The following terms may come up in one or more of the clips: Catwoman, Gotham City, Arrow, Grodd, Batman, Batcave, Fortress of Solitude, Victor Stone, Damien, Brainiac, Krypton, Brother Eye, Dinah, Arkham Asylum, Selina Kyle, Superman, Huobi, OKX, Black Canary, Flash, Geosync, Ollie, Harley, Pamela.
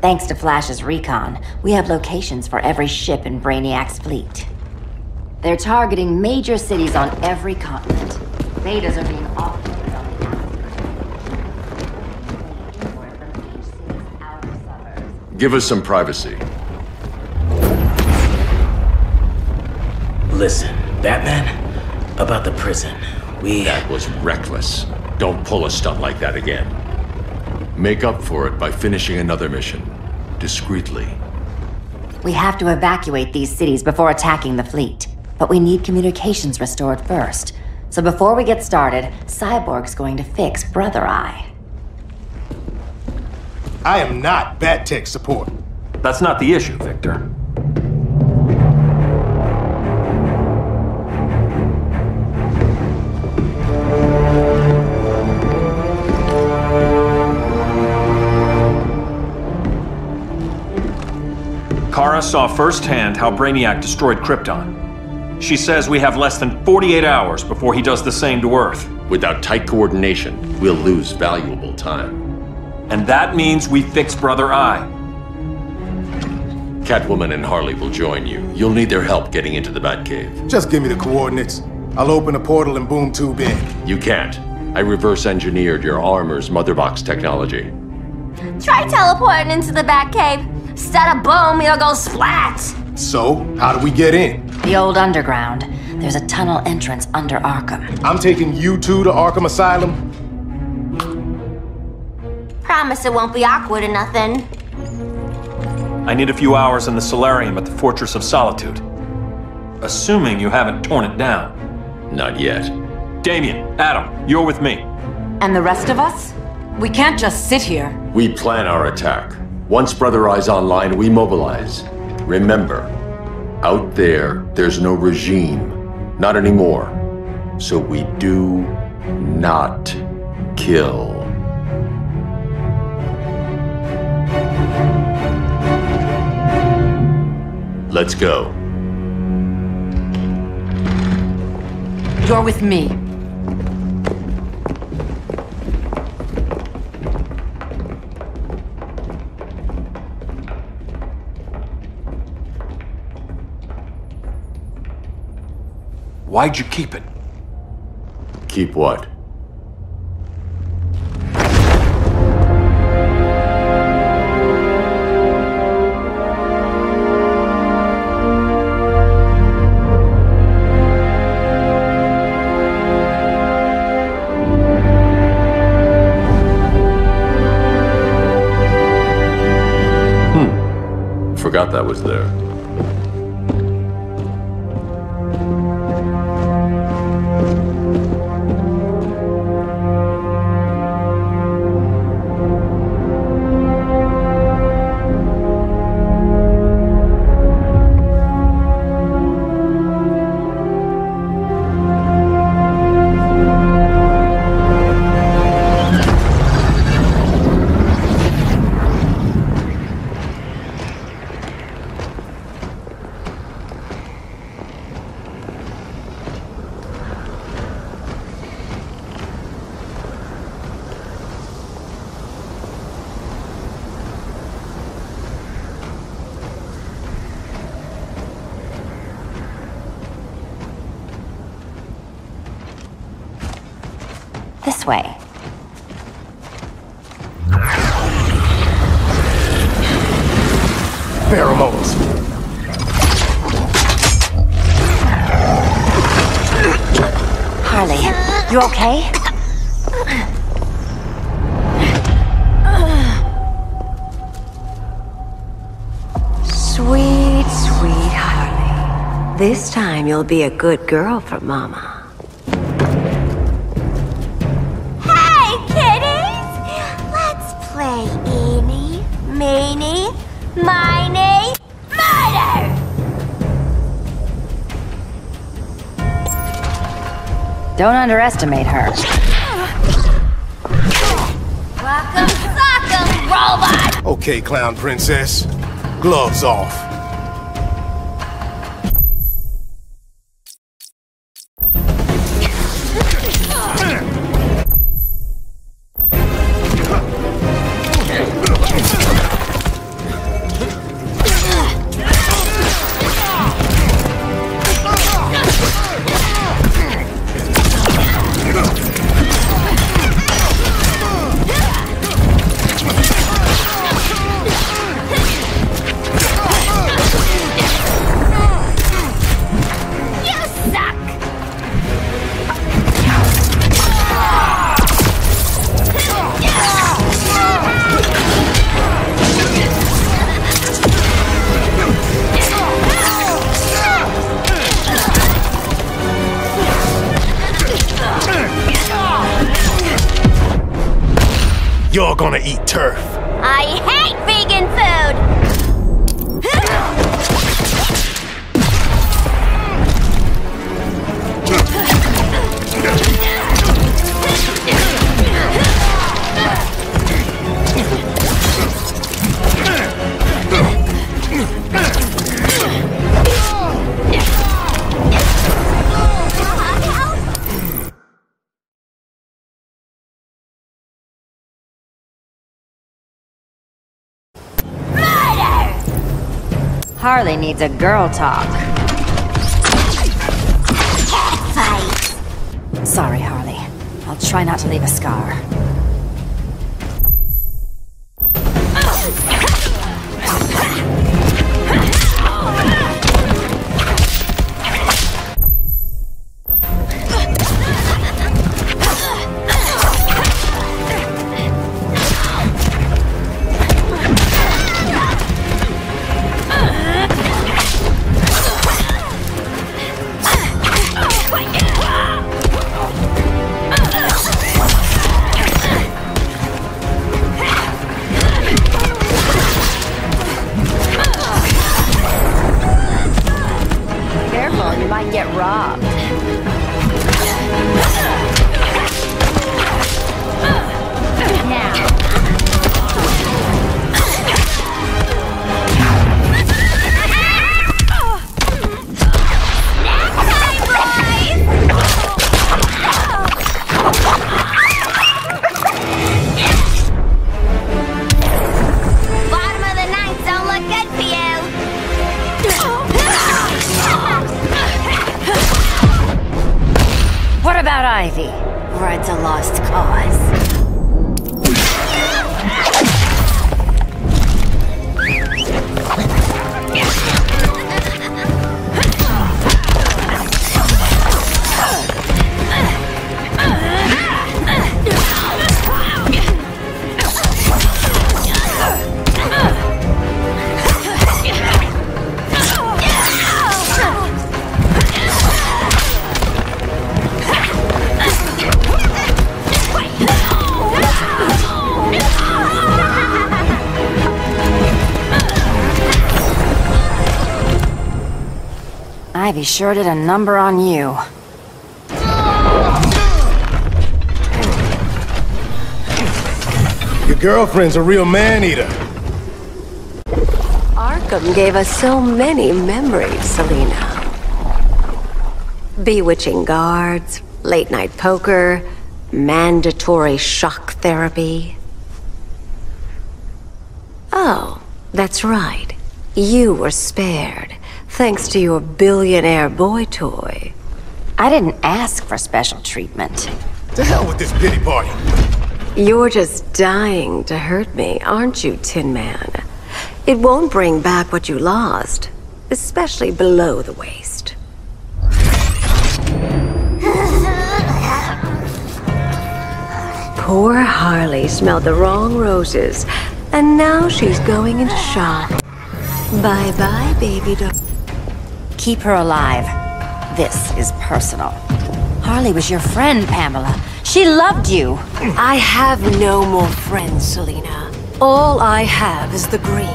Thanks to Flash's recon, we have locations for every ship in Brainiac's fleet. They're targeting major cities on every continent. Betas are being offloaded on the outskirts. Give us some privacy. Listen, Batman, about the prison, That was reckless. Don't pull a stunt like that again. Make up for it by finishing another mission, discreetly. We have to evacuate these cities before attacking the fleet, but we need communications restored first. So before we get started, Cyborg's going to fix Brother Eye. I am not Bat Tech support. That's not the issue, Victor. Kara saw firsthand how Brainiac destroyed Krypton. She says we have less than 48 hours before he does the same to Earth. Without tight coordination, we'll lose valuable time. And that means we fix Brother Eye. Catwoman and Harley will join you. You'll need their help getting into the Batcave. Just give me the coordinates. I'll open a portal and boom tube in. You can't. I reverse engineered your armor's Motherbox technology. Try teleporting into the Batcave. Instead of boom, you'll go splat! So, how do we get in? The old underground. There's a tunnel entrance under Arkham. I'm taking you two to Arkham Asylum. Promise it won't be awkward or nothing. I need a few hours in the Solarium at the Fortress of Solitude. Assuming you haven't torn it down. Not yet. Damien, Adam, you're with me. And the rest of us? We can't just sit here. We plan our attack. Once Brother Eye's online, we mobilize. Remember, out there, there's no regime. Not anymore. So we do not kill. Let's go. You're with me. Why'd you keep it? Keep what? Forgot that was there. Way. Pheromones. Harley, you okay? Sweet, sweet Harley. This time you'll be a good girl for Mama. Don't underestimate her. Welcome, welcome, robot! Okay, clown princess. Gloves off. You're gonna eat turf. I hate vegan food! Harley needs a girl talk. Cat fight. Sorry, Harley. I'll try not to leave a scar. He sure did a number on you. Your girlfriend's a real man-eater. Arkham gave us so many memories, Selina. Bewitching guards, late-night poker, mandatory shock therapy. Oh, that's right. You were spared. Thanks to your billionaire boy toy. I didn't ask for special treatment. To hell with this pity party. You're just dying to hurt me, aren't you, Tin Man? It won't bring back what you lost, especially below the waist. Poor Harley smelled the wrong roses, and now she's going into shock. Bye-bye, baby doll. Keep her alive. This is personal. Harley was your friend, Pamela. She loved you. I have no more friends, Selina. All I have is the green.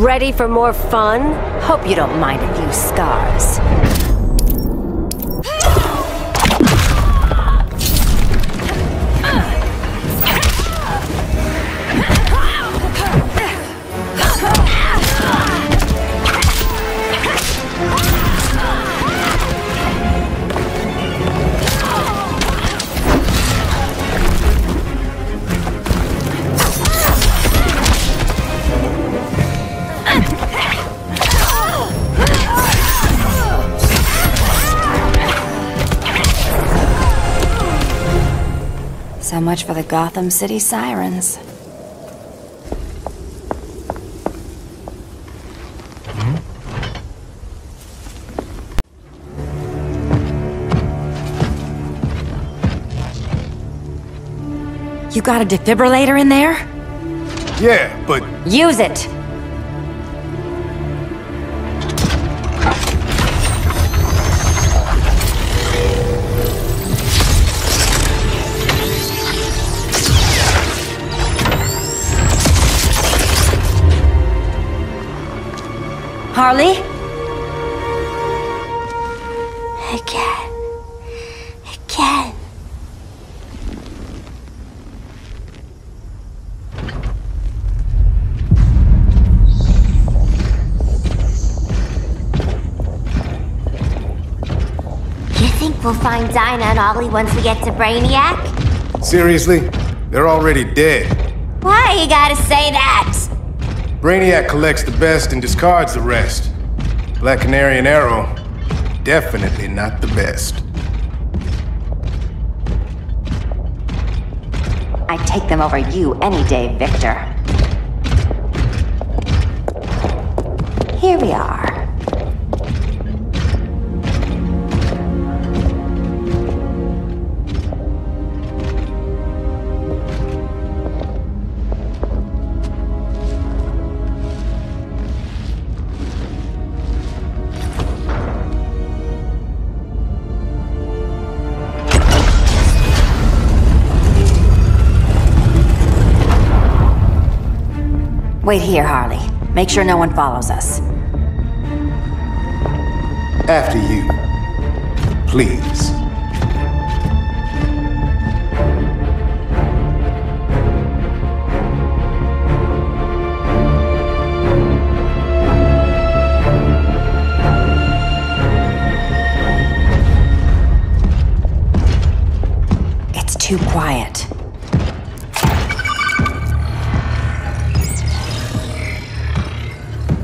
Ready for more fun? Hope you don't mind a few scars. So much for the Gotham City sirens. You got a defibrillator in there? Yeah, but... Use it! Harley? Again. You think we'll find Dinah and Ollie once we get to Brainiac? Seriously? They're already dead. Why you gotta say that? Brainiac collects the best and discards the rest. Black Canary and Arrow, definitely not the best. I'd take them over you any day, Victor. Here we are. Wait here, Harley. Make sure no one follows us. After you. Please. It's too quiet.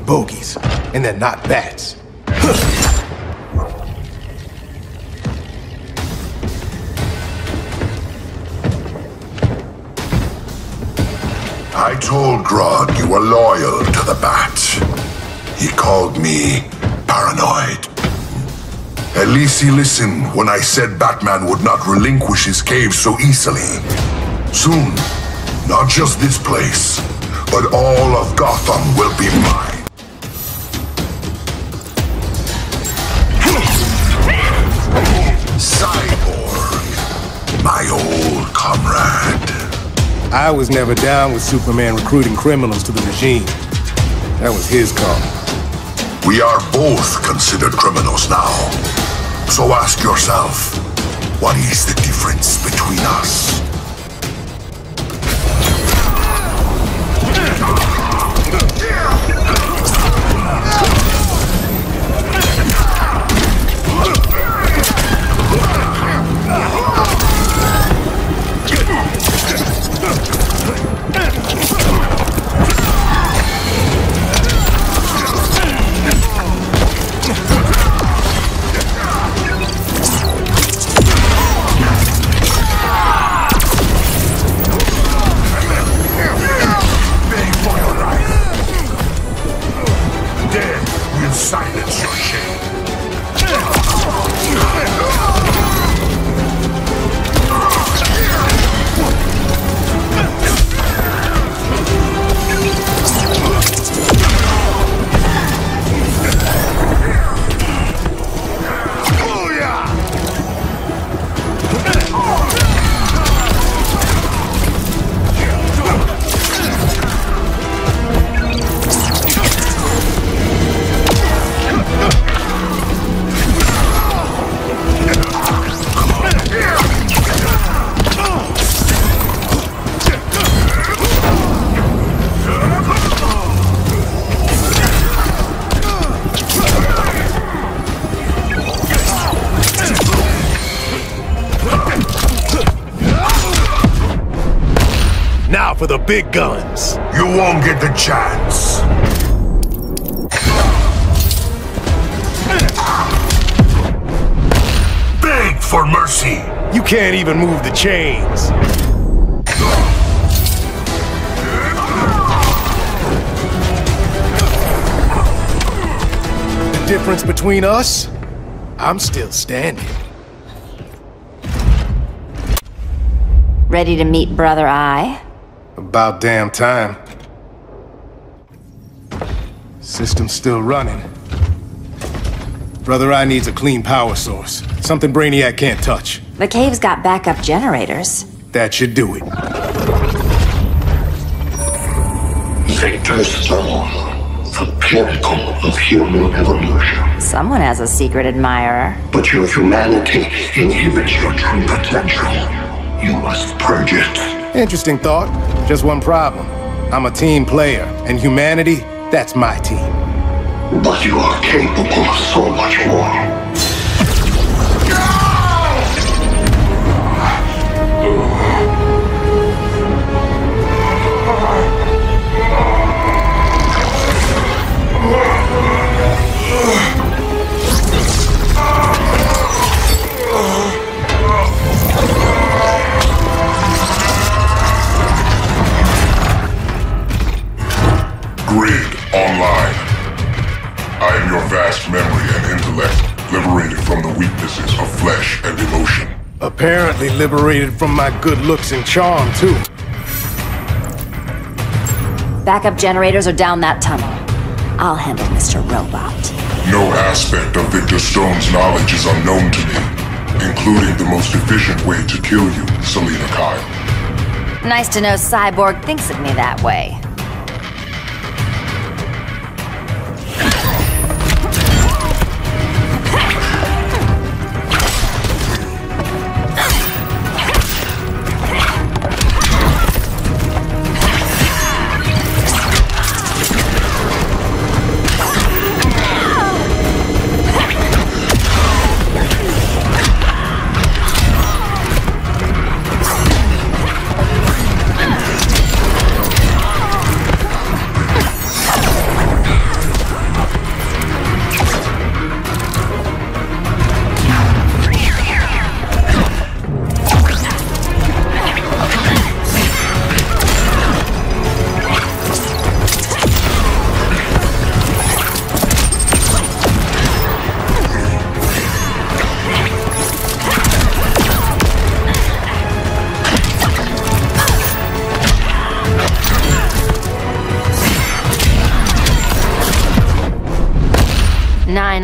Bogies, and they're not bats. I told Grodd you were loyal to the bat. He called me paranoid. At least he listened when I said Batman would not relinquish his cave so easily. Soon, not just this place, but all of Gotham will be mine. Cyborg, my old comrade. I was never down with Superman recruiting criminals to the regime. That was his call. We are both considered criminals now. So ask yourself, what is the difference between us? For the big guns. You won't get the chance. Beg for mercy. You can't even move the chains. difference between us? I'm still standing. Ready to meet Brother Eye? About damn time. System's still running. Brother Eye needs a clean power source. Something Brainiac can't touch. The cave's got backup generators. That should do it. Victor Stone, the pinnacle of human evolution. Someone has a secret admirer. But your humanity inhibits your true potential. You must purge it. Interesting thought. Just one problem. I'm a team player, and humanity, that's my team. But you are capable of so much more. Greed online. I am your vast memory and intellect, liberated from the weaknesses of flesh and emotion. Apparently liberated from my good looks and charm, too. Backup generators are down that tunnel. I'll handle Mr. Robot. No aspect of Victor Stone's knowledge is unknown to me, including the most efficient way to kill you, Selina Kyle. Nice to know Cyborg thinks of me that way.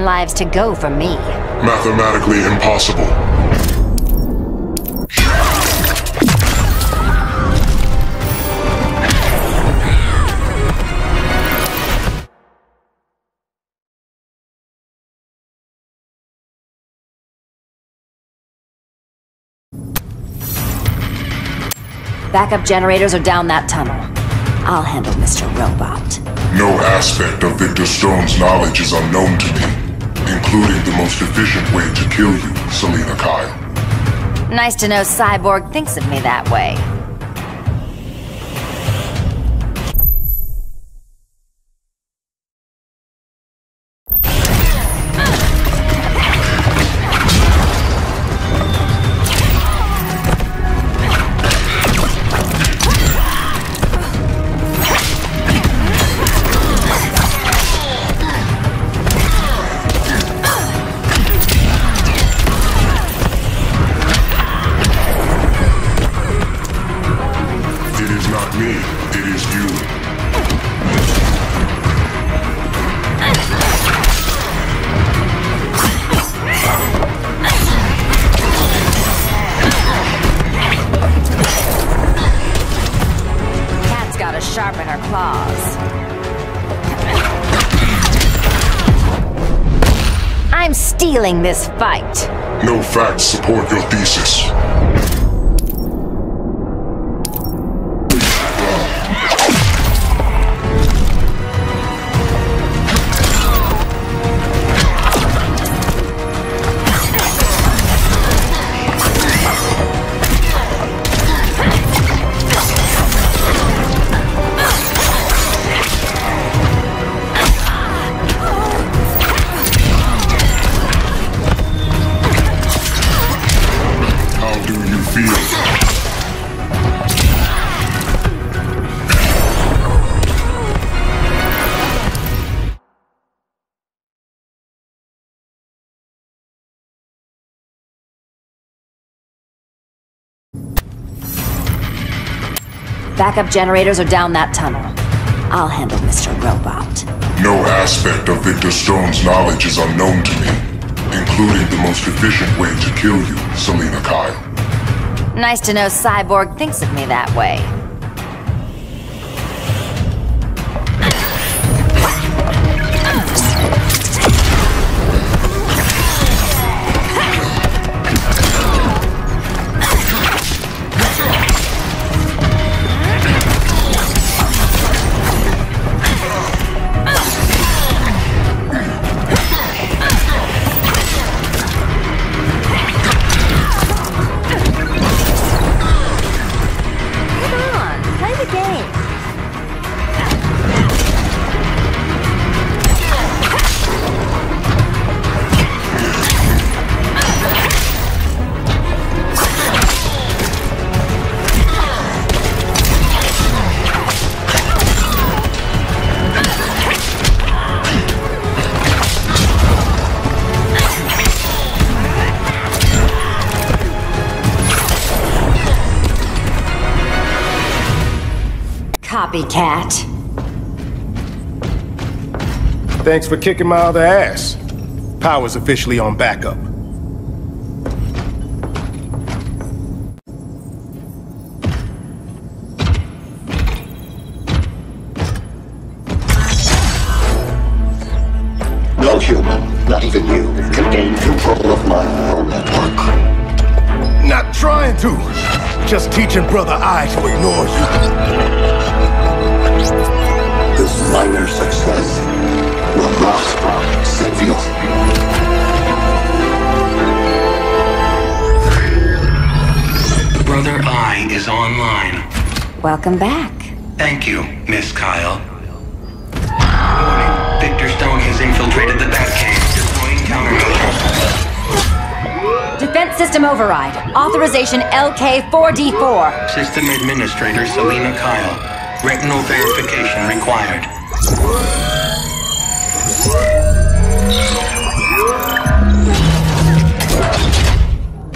Lives to go for me. Mathematically impossible. Backup generators are down that tunnel. I'll handle Mr. Robot. No aspect of Victor Stone's knowledge is unknown to me, including the most efficient way to kill you, Selina Kyle. Nice to know Cyborg thinks of me that way. Stealing this fight. No facts support your thesis. Do you Backup generators are down that tunnel. I'll handle Mr. Robot. No aspect of Victor Stone's knowledge is unknown to me, including the most efficient way to kill you, Selina Kyle. Nice to know Cyborg thinks of me that way. Copycat. Thanks for kicking my other ass. Power's officially on backup. No human, not even you, can gain control of my neural network. Not trying to. Just teaching Brother Eye to ignore you. This minor success will prosper, Savior. Brother Eye is online. Welcome back. Thank you, Miss Kyle. Warning, Victor Stone has infiltrated the Batcave, deploying countermeasures. Defense system override. Authorization LK4D4. System Administrator Selina Kyle. Retinal verification required.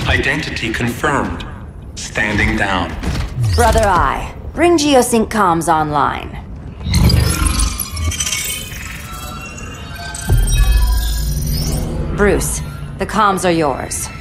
Identity confirmed. Standing down. Brother Eye, bring Geosync comms online. Bruce, the comms are yours.